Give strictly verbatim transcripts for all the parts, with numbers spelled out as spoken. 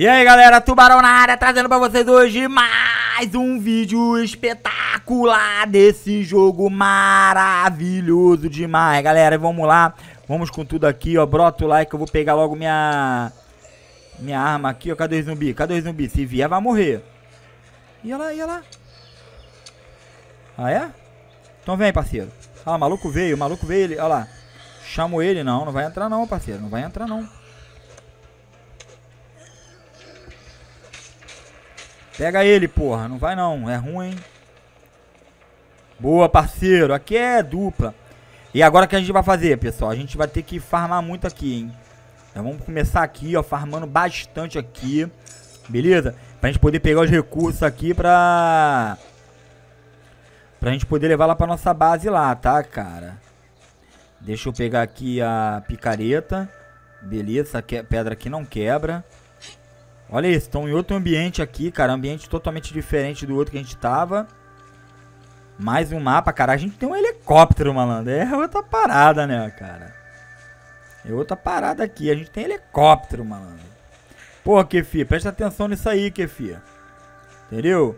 E aí galera, Tubarão na área, trazendo pra vocês hoje mais um vídeo espetacular desse jogo maravilhoso demais, galera. Vamos lá, vamos com tudo aqui, ó, brota o like, eu vou pegar logo minha minha arma aqui, ó, cadê os zumbi? Cadê os zumbi? Se vier vai morrer. Ia lá, ia lá. Ah é? Então vem, parceiro. Ah, o maluco veio, o maluco veio, ele, olha lá. Chamo ele, não, não vai entrar não, parceiro, não vai entrar não. Pega ele, porra. Não vai não. É ruim. Boa, parceiro. Aqui é dupla. E agora o que a gente vai fazer, pessoal? A gente vai ter que farmar muito aqui, hein? Então vamos começar aqui, ó. Farmando bastante aqui. Beleza? Pra gente poder pegar os recursos aqui pra... Pra gente poder levar lá pra nossa base lá, tá, cara? Deixa eu pegar aqui a picareta. Beleza. A pedra aqui não quebra. Olha isso, estão em outro ambiente aqui, cara. Ambiente totalmente diferente do outro que a gente tava. Mais um mapa, cara. A gente tem um helicóptero, malandro. É outra parada, né, cara? É outra parada aqui. A gente tem helicóptero, malandro. Pô, Kefi, presta atenção nisso aí, Kefi. Entendeu?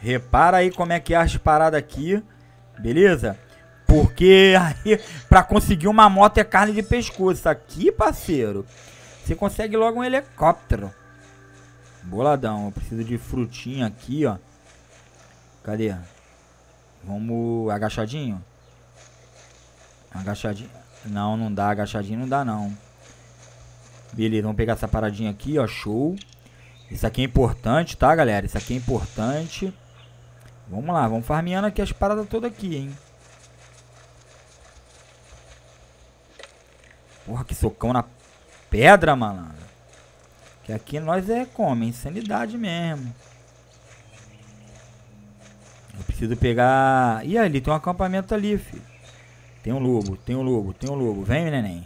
Repara aí como é que é as paradas aqui. Beleza? Porque aí, pra conseguir uma moto é carne de pescoço. Aqui, parceiro, você consegue logo um helicóptero. Boladão, eu preciso de frutinha aqui, ó. Cadê? Vamos agachadinho? Agachadinho. Não, não dá, agachadinho não dá não. Beleza, vamos pegar essa paradinha aqui, ó, show. Isso aqui é importante, tá, galera? Isso aqui é importante. Vamos lá, vamos farmeando aqui as paradas todas aqui, hein. Porra, que socão na pedra, malandro. Que aqui nós é como, insanidade mesmo. Eu preciso pegar... Ih, ali tem um acampamento ali, filho. Tem um lobo, tem um lobo, tem um lobo. Vem, neném.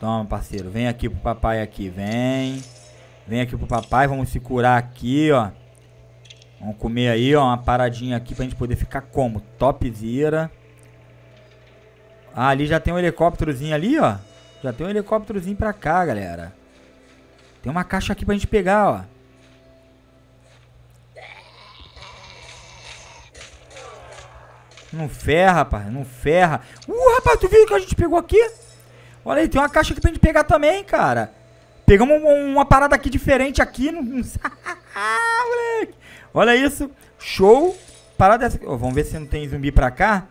Toma, parceiro. Vem aqui pro papai aqui, vem. Vem aqui pro papai, vamos se curar aqui, ó. Vamos comer aí, ó, uma paradinha aqui pra gente poder ficar como? Topzera. Ah, ali já tem um helicópterozinho ali, ó. Já tem um helicópterozinho pra cá, galera. Tem uma caixa aqui pra gente pegar, ó. Não ferra, rapaz, não ferra. Uh, rapaz, tu viu o que a gente pegou aqui? Olha aí, tem uma caixa aqui pra gente pegar também, cara. Pegamos uma parada aqui diferente aqui. Não, não... Ah, moleque. Olha isso, show. Parada essa, oh, vamos ver se não tem zumbi pra cá.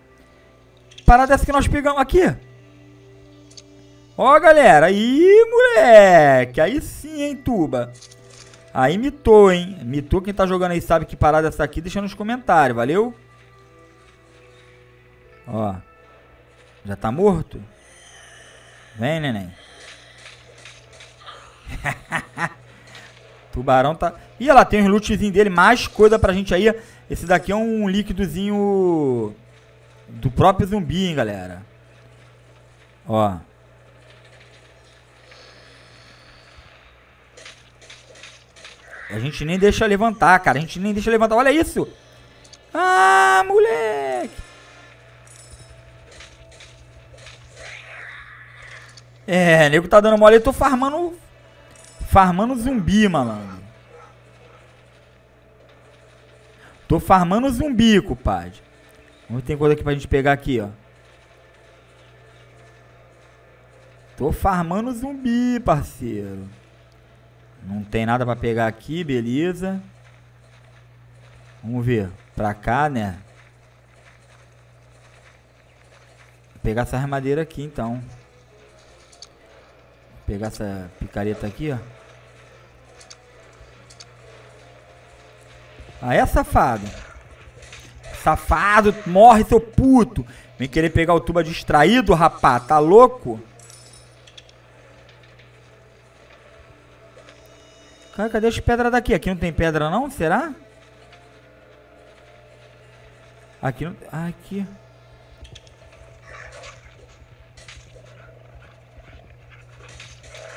Parada essa que nós pegamos aqui. Ó, galera, aí, moleque. Aí sim, hein, Tuba. Aí mitou, hein. Mitou, quem tá jogando aí sabe que parada essa aqui. Deixa nos comentários, valeu. Ó, já tá morto. Vem, neném. Tubarão tá... Ih, olha lá, tem um lootzinho dele, mais coisa pra gente aí. Esse daqui é um líquidozinho do próprio zumbi, hein, galera. Ó. A gente nem deixa levantar, cara. A gente nem deixa levantar. Olha isso. Ah, moleque. É, nego tá dando mole. Eu tô farmando... Farmando zumbi, malandro. Tô farmando zumbi, compadre. Vamos ver, tem coisa aqui pra gente pegar aqui, ó. Tô farmando zumbi, parceiro. Não tem nada pra pegar aqui, beleza. Vamos ver. Pra cá, né? Vou pegar essa armadeira aqui, então. Vou pegar essa picareta aqui, ó. Ah, é, safado? Safado, morre, seu puto. Vem querer pegar o tuba distraído, rapá. Tá louco? Cara, cadê as pedras daqui? Aqui não tem pedra não, será? Aqui não... Ah, aqui.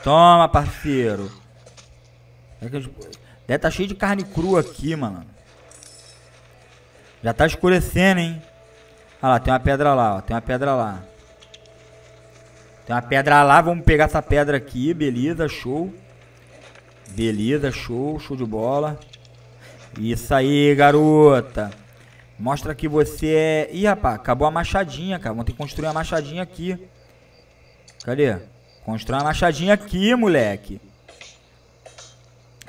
Toma, parceiro. Deve tá cheio de carne crua aqui, mano. Já tá escurecendo, hein? Ah lá, tem uma pedra lá, ó. Tem uma pedra lá. Tem uma pedra lá, vamos pegar essa pedra aqui. Beleza, show. Beleza, show, show de bola. Isso aí, garota. Mostra que você é... Ih, rapaz, acabou a machadinha, cara. Vamos ter que construir uma machadinha aqui. Cadê? Construir uma machadinha aqui, moleque.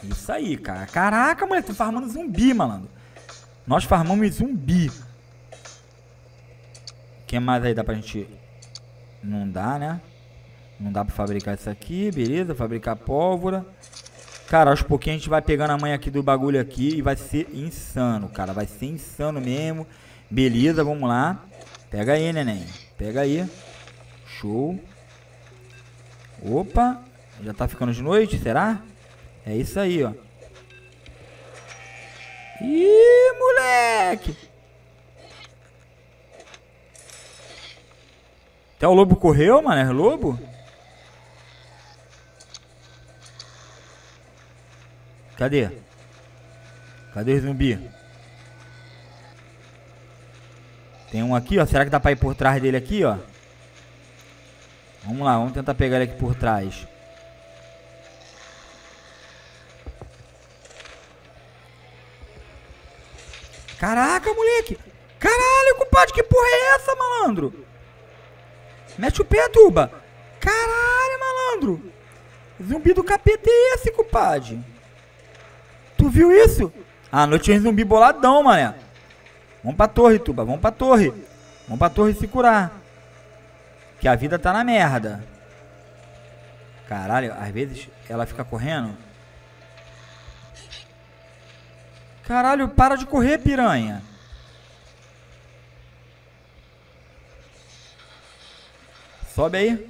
Isso aí, cara. Caraca, moleque, tô farmando zumbi, malandro. Nós farmamos zumbi. O que mais aí dá pra gente... Não dá, né? Não dá pra fabricar isso aqui, beleza. Fabricar pólvora. Cara, aos pouquinhos a gente vai pegando a manha aqui do bagulho aqui. E vai ser insano, cara. Vai ser insano mesmo. Beleza, vamos lá. Pega aí, neném. Pega aí. Show. Opa. Já tá ficando de noite, será? É isso aí, ó. Ih, moleque. Até o lobo correu, mano. É lobo? Cadê? Cadê o zumbi? Tem um aqui, ó. Será que dá pra ir por trás dele aqui, ó? Vamos lá, vamos tentar pegar ele aqui por trás. Caraca, moleque. Caralho, compadre, que porra é essa, malandro? Mete o pé, Tuba. Caralho, malandro. Zumbi do capeta é esse, compadre. Tu viu isso? Ah, à noite tinha zumbi boladão, mané. Vamos pra torre, Tuba. Vamos pra torre. Vamos pra torre se curar. Que a vida tá na merda. Caralho, às vezes ela fica correndo. Caralho, para de correr, piranha. Sobe aí.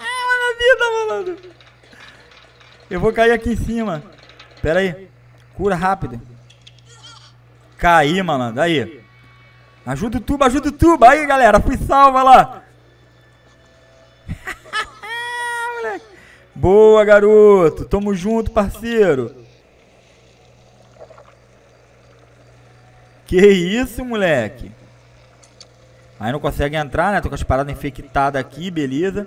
Olha a vida, malandro. Eu vou cair aqui em cima. Pera aí. Cura rápido. Caí, malandro. Aí. Ajuda o Tuba, ajuda o Tuba. Aí, galera. Fui salva lá. Moleque. Boa, garoto. Tamo junto, parceiro. Que isso, moleque. Aí não consegue entrar, né? Tô com as paradas infectadas aqui, beleza.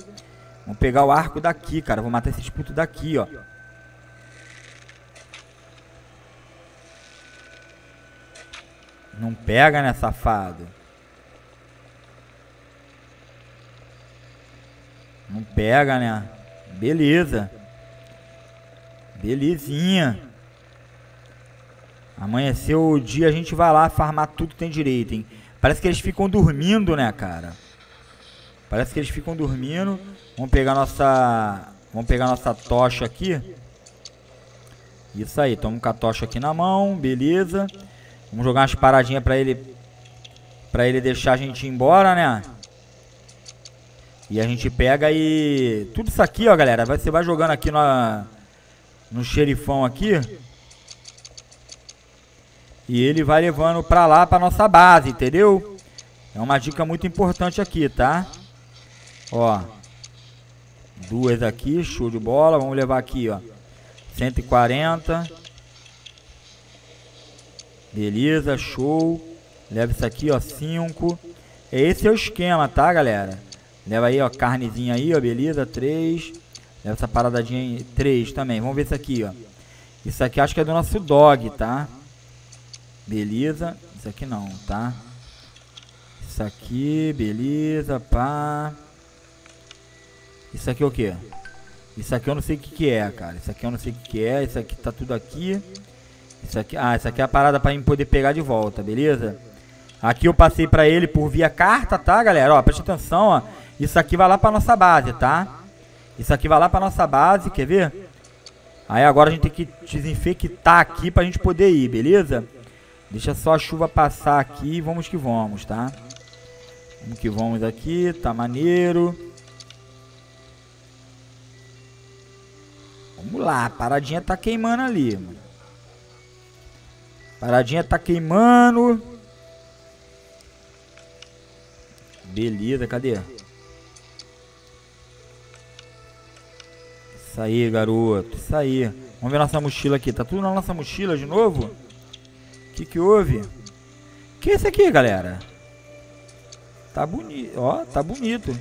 Vamos pegar o arco daqui, cara. Vou matar esses putos daqui, ó. Não pega, né, safado? Não pega, né? Beleza. Belezinha. Amanheceu o dia, a gente vai lá farmar tudo que tem direito, hein? Parece que eles ficam dormindo, né, cara? Parece que eles ficam dormindo. Vamos pegar nossa... Vamos pegar nossa tocha aqui. Isso aí, tamo com a tocha aqui na mão, beleza. Vamos jogar umas paradinhas pra ele... Pra ele deixar a gente ir embora, né? E a gente pega e... Tudo isso aqui, ó, galera. Você vai jogando aqui no... No xerifão aqui. E ele vai levando pra lá, pra nossa base, entendeu? É uma dica muito importante aqui, tá? Ó. Duas aqui, show de bola. Vamos levar aqui, ó. cento e quarenta. Beleza, show. Leva isso aqui, ó, cinco. Esse é o esquema, tá, galera? Leva aí, ó, carnezinha aí, ó, beleza, três. Leva essa paradinha aí, três também. Vamos ver isso aqui, ó. Isso aqui acho que é do nosso dog, tá? Beleza, isso aqui não, tá? Isso aqui, beleza, pá. Isso aqui é o que? Isso aqui eu não sei o que que é, cara. Isso aqui eu não sei o que que é, isso aqui tá tudo aqui. Isso aqui, ah, isso aqui é a parada pra mim poder pegar de volta, beleza? Aqui eu passei pra ele por via carta, tá, galera? Ó, preste atenção, ó. Isso aqui vai lá pra nossa base, tá? Isso aqui vai lá pra nossa base, quer ver? Aí agora a gente tem que desinfectar aqui pra gente poder ir, beleza? Deixa só a chuva passar aqui e vamos que vamos, tá? Vamos que vamos aqui, tá maneiro. Vamos lá, a paradinha tá queimando ali, mano. Paradinha tá queimando. Beleza, cadê? Isso aí, garoto, isso aí. Vamos ver nossa mochila aqui, tá tudo na nossa mochila de novo? O que que houve? Que é esse aqui, galera? Tá bonito, ó, tá bonito.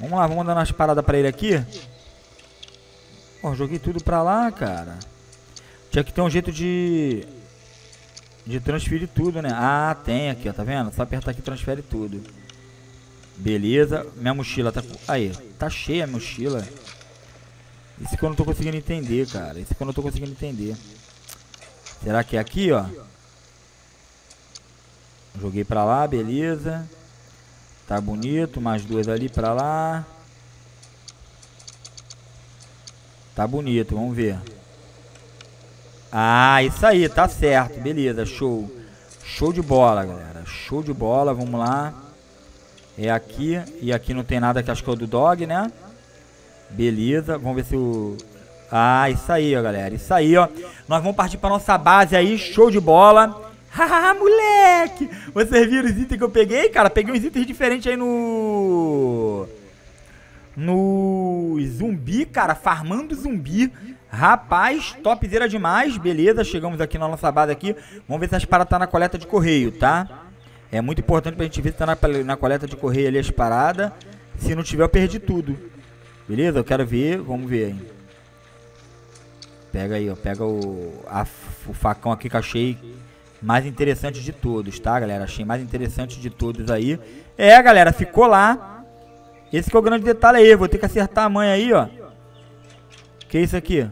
Vamos lá, vamos dar umas paradas pra ele aqui. Ó, joguei tudo pra lá, cara. Tinha que ter um jeito de... de transferir tudo, né? Ah, tem aqui, ó, tá vendo? Só apertar aqui e transfere tudo. Beleza, minha mochila tá... aí, tá cheia a mochila. Isso que eu não tô conseguindo entender, cara. Isso que eu não tô conseguindo entender. Será que é aqui, ó? Joguei pra lá, beleza. Tá bonito, mais duas ali pra lá. Tá bonito, vamos ver. Ah, isso aí, tá certo, beleza, show. Show de bola, galera. Show de bola, vamos lá. É aqui, e aqui não tem nada que acho que é o do dog, né? Beleza, vamos ver se o... Ah, isso aí, ó, galera, isso aí, ó. Nós vamos partir pra nossa base aí, show de bola. Haha, moleque! Vocês viram os itens que eu peguei, cara? Peguei uns itens diferentes aí no... no zumbi, cara. Farmando zumbi. Rapaz, topzera demais. Beleza, chegamos aqui na nossa base aqui. Vamos ver se as paradas tá na coleta de correio, tá? É muito importante pra gente ver se tá na, na coleta de correio ali as paradas. Se não tiver, eu perdi tudo. Beleza? Eu quero ver. Vamos ver aí. Pega aí, ó. Pega o, a, o facão aqui que achei... mais interessante de todos, tá, galera? Achei mais interessante de todos aí. É, galera, ficou lá. Esse que é o grande detalhe aí. Vou ter que acertar a mãe aí, ó. Que é isso aqui?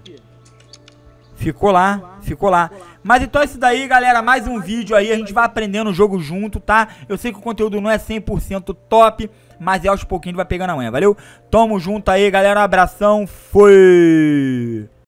Ficou lá, ficou lá. Mas então é isso daí, galera. Mais um vídeo aí. A gente vai aprendendo o jogo junto, tá? Eu sei que o conteúdo não é cem por cento top, mas é aos pouquinhos vai pegando a manha, valeu? Tamo junto aí, galera. Um abração. Fui!